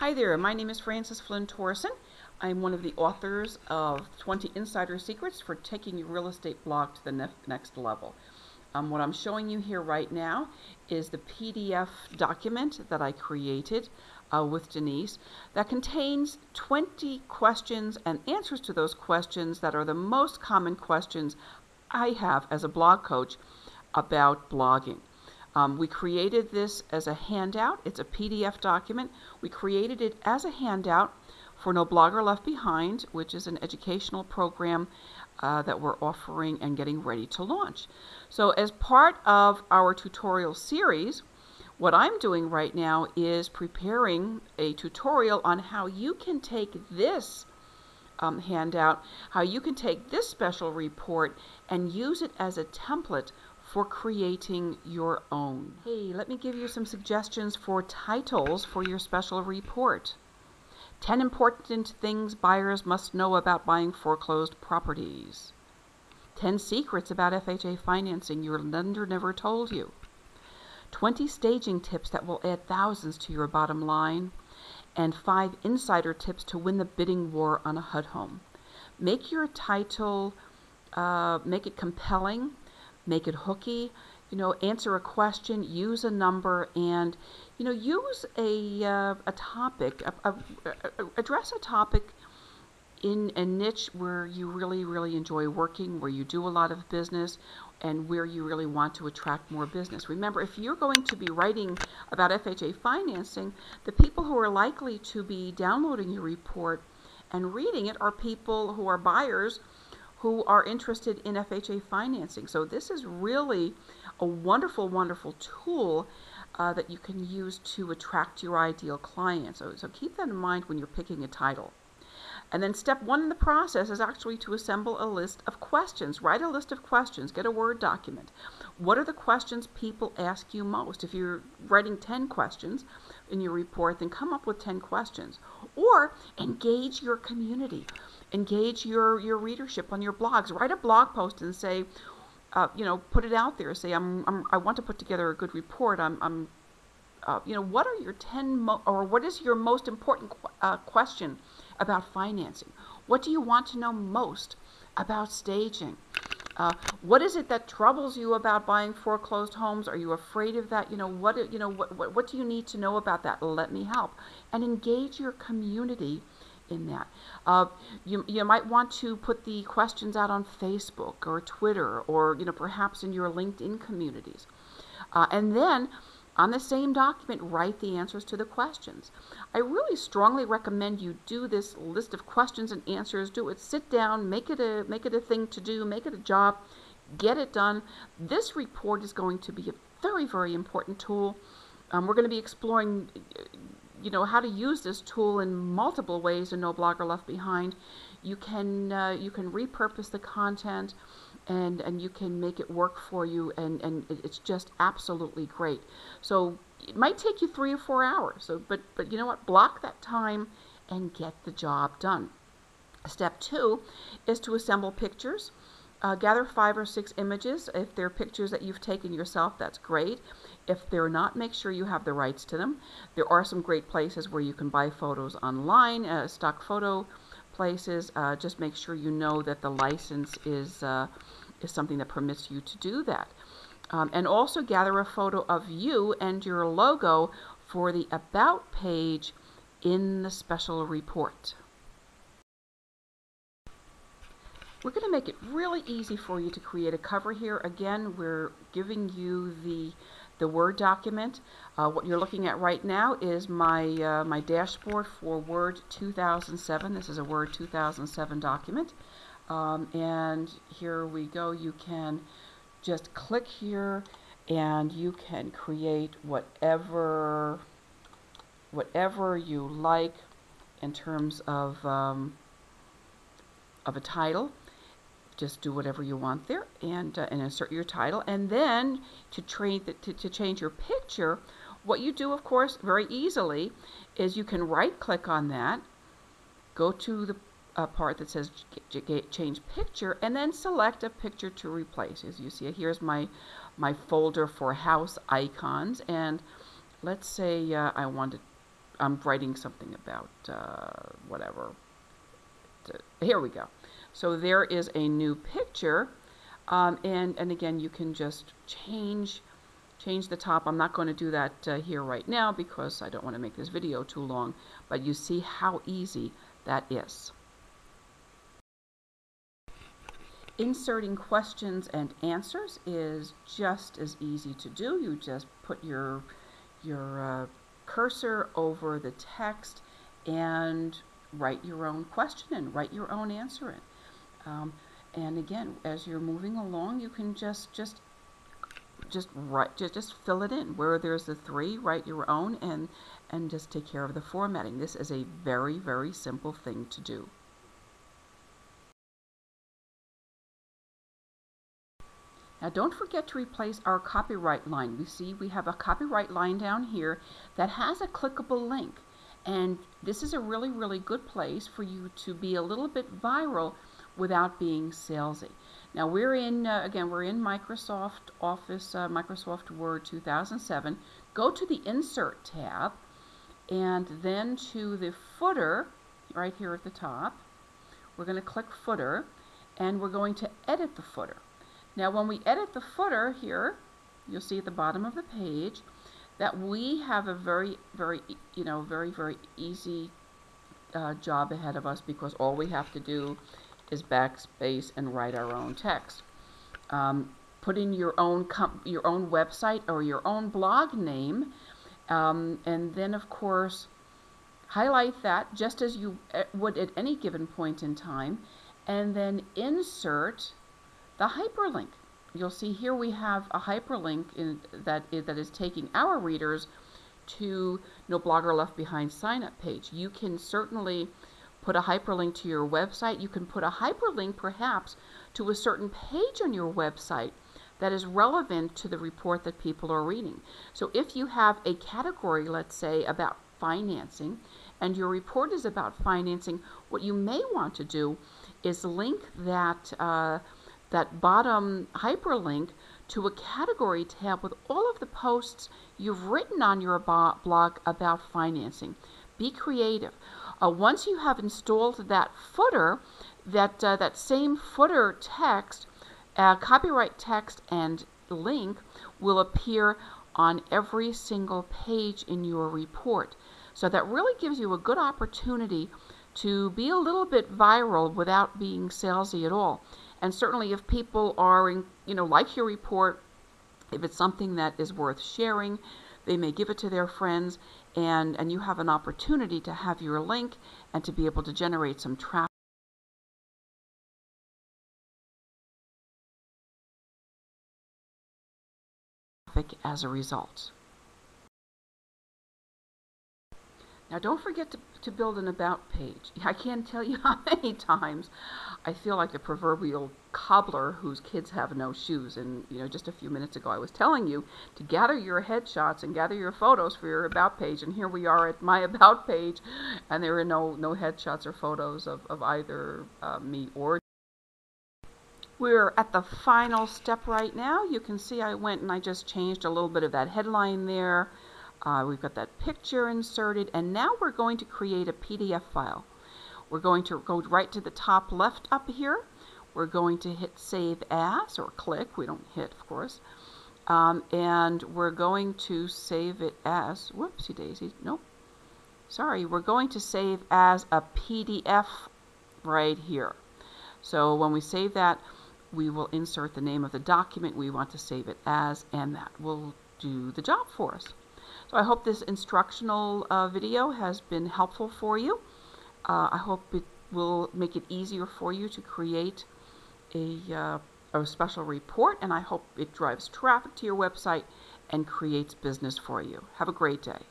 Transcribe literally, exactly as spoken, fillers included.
Hi there, my name is Frances Flynn Thorsen. I'm one of the authors of twenty Insider Secrets for Taking Your Real Estate Blog to the ne Next Level. Um, what I'm showing you here right now is the P D F document that I created uh, with Denise that contains twenty questions and answers to those questions that are the most common questions I have as a blog coach about blogging. Um, we created this as a handout. It's a P D F document. We created it as a handout for No Blogger Left Behind, which is an educational program uh, that we're offering and getting ready to launch. So as part of our tutorial series, what I'm doing right now is preparing a tutorial on how you can take this um, handout, how you can take this special report and use it as a template for creating your own. Hey, let me give you some suggestions for titles for your special report. ten Important Things Buyers Must Know About Buying Foreclosed Properties. ten Secrets About F H A Financing Your Lender Never Told You. twenty Staging Tips That Will Add Thousands to Your Bottom Line. And five Insider Tips to Win the Bidding War on a H U D Home. Make your title, uh, make it compelling. Make it hooky, you know, answer a question, use a number, and, you know, use a, uh, a topic, a, a, a, address a topic in a niche where you really, really enjoy working, where you do a lot of business, and where you really want to attract more business. Remember, if you're going to be writing about F H A financing, the people who are likely to be downloading your report and reading it are people who are buyers who are interested in F H A financing. So this is really a wonderful, wonderful tool uh, that you can use to attract your ideal client. So, so keep that in mind when you're picking a title. And then step one in the process is actually to assemble a list of questions. Write a list of questions. Get a Word document. What are the questions people ask you most? If you're writing ten questions in your report, then come up with ten questions. Or engage your community. Engage your, your readership on your blogs. Write a blog post and say, uh, you know, put it out there. Say, I'm, I'm, I want to put together a good report. I'm, I'm uh, you know, what are your ten, mo or what is your most important qu uh, question about financing? What do you want to know most about staging? Uh, what is it that troubles you about buying foreclosed homes? Are you afraid of that? You know, what, you know, what, what, what do you need to know about that? Let me help. And engage your community in that. Uh, you, you might want to put the questions out on Facebook or Twitter or, you know, perhaps in your LinkedIn communities. Uh, and then on the same document, write the answers to the questions. I really strongly recommend you do this list of questions and answers. Do it, sit down, make it a, make it a thing to do, make it a job, get it done. This report is going to be a very, very important tool. Um, we're going to be exploring you know, how to use this tool in multiple ways in No Blogger Left Behind. You can, uh, you can repurpose the content and, and you can make it work for you, and, and it's just absolutely great. So it might take you three or four hours, so, but, but you know what? Block that time and get the job done. Step two is to assemble pictures. Uh, gather five or six images. If they're pictures that you've taken yourself, that's great. If they're not, make sure you have the rights to them. There are some great places where you can buy photos online, uh, stock photo places. Uh, just make sure you know that the license is, uh, is something that permits you to do that. Um, and also gather a photo of you and your logo for the About page in the special report. We're going to make it really easy for you to create a cover here. Again, we're giving you the, the Word document. Uh, what you're looking at right now is my, uh, my dashboard for Word two thousand seven. This is a Word two thousand seven document. Um, and here we go. You can just click here and you can create whatever, whatever you like in terms of, um, of a title. Just do whatever you want there, and, uh, and insert your title. And then to, train the, to, to change your picture, what you do, of course, very easily, is you can right-click on that, go to the uh, part that says Change Picture, and then select a picture to replace. As you see, here's my, my folder for house icons, and let's say uh, I wanted I'm writing something about uh, whatever. Here we go. So there is a new picture, um, and and again you can just change change the top. I'm not going to do that uh, here right now because I don't want to make this video too long, but you see how easy that is. Inserting questions and answers is just as easy to do. You just put your your uh, cursor over the text and write your own question and write your own answer in. Um, and again, as you're moving along, you can just just just write just just fill it in. Where there's the three, write your own, and and just take care of the formatting. This is a very, very simple thing to do. Now don't forget to replace our copyright line. We see we have a copyright line down here that has a clickable link. And this is a really, really good place for you to be a little bit viral without being salesy. Now we're in, uh, again, we're in Microsoft Office, uh, Microsoft Word two thousand seven. Go to the Insert tab and then to the footer right here at the top. We're going to click Footer, and we're going to edit the footer. Now when we edit the footer here, you'll see at the bottom of the page that we have a very, very, you know, very, very easy uh, job ahead of us, because all we have to do is backspace and write our own text. Um, put in your own comp your own website or your own blog name, um, and then of course highlight that just as you would at any given point in time, and then insert the hyperlink. You'll see here we have a hyperlink in, that, is, that is taking our readers to No Blogger Left Behind sign-up page. You can certainly put a hyperlink to your website. You can put a hyperlink perhaps to a certain page on your website that is relevant to the report that people are reading. So if you have a category, let's say, about financing, and your report is about financing, what you may want to do is link that uh, that bottom hyperlink to a category tab with all of the posts you've written on your blog about financing. Be creative. Uh, once you have installed that footer, that, uh, that same footer text, uh, copyright text and link will appear on every single page in your report. So that really gives you a good opportunity to be a little bit viral without being salesy at all. And certainly if people are, in, you know, like your report, if it's something that is worth sharing, they may give it to their friends, and, and you have an opportunity to have your link and to be able to generate some traffic. As a result. Now don't forget to, to build an about page. I can't tell you how many times I feel like the proverbial cobbler whose kids have no shoes. And you know, just a few minutes ago I was telling you to gather your headshots and gather your photos for your about page, and here we are at my about page, and there are no, no headshots or photos of, of either uh, me or. We're at the final step right now. You can see I went and I just changed a little bit of that headline there. Uh, we've got that picture inserted, and now we're going to create a P D F file. We're going to go right to the top left up here. We're going to hit Save As, or click. We don't hit, of course. Um, and we're going to save it as, whoopsie daisy, nope. Sorry, we're going to save as a P D F right here. So when we save that, we will insert the name of the document we want to save it as, and that will do the job for us. So I hope this instructional uh, video has been helpful for you. Uh, I hope it will make it easier for you to create a, uh, a special report, and I hope it drives traffic to your website and creates business for you. Have a great day.